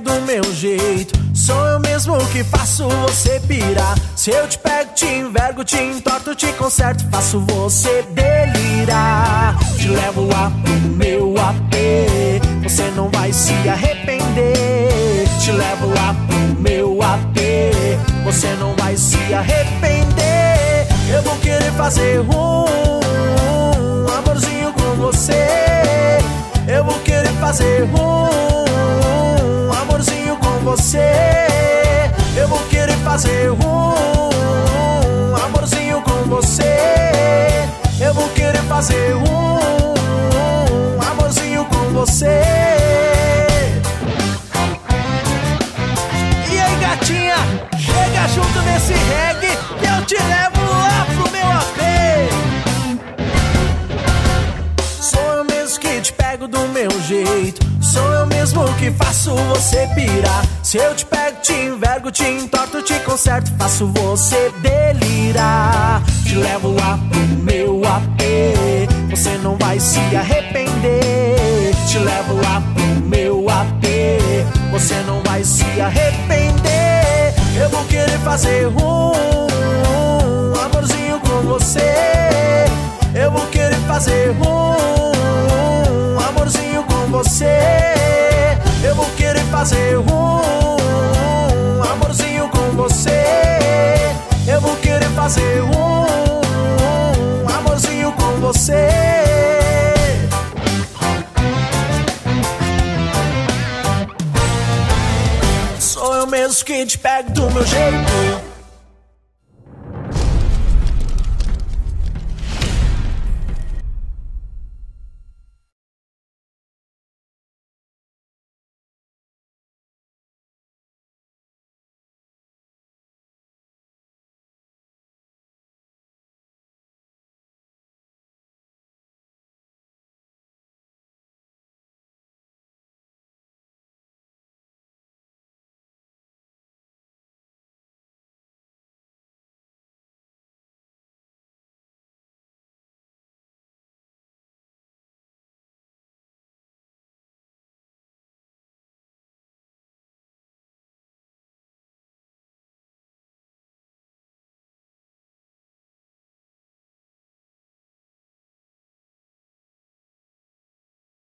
pego do meu jeito. Sou eu mesmo que faço você pirar. Se eu te pego, te envergo, te entorto, te conserto, faço você delirar. Te levo lá pro meu apê, você não vai se arrepender. Te levo lá pro meu apê, você não vai se arrepender. Eu vou querer fazer um amorzinho com você. Eu vou querer fazer um amorzinho com você. Eu vou querer fazer um amorzinho com você. Eu vou querer fazer um amorzinho com você. E aí, gatinha, chega junto nesse reggae que eu te levo lá pro meu apê. Sou eu mesmo que te pego do meu jeito. Sou eu mesmo que faço você pirar. Se eu te pego, te envergo, te entorto, te conserto, faço você delirar. Te levo lá pro meu apê, você não vai se arrepender. Te levo lá pro meu apê, você não vai se arrepender. Eu vou querer fazer um amorzinho com você. Eu vou querer fazer um amorzinho com você. Eu vou querer fazer um amorzinho com você. Eu vou querer fazer um amorzinho com você. Sou eu mesmo que te pego do meu jeito.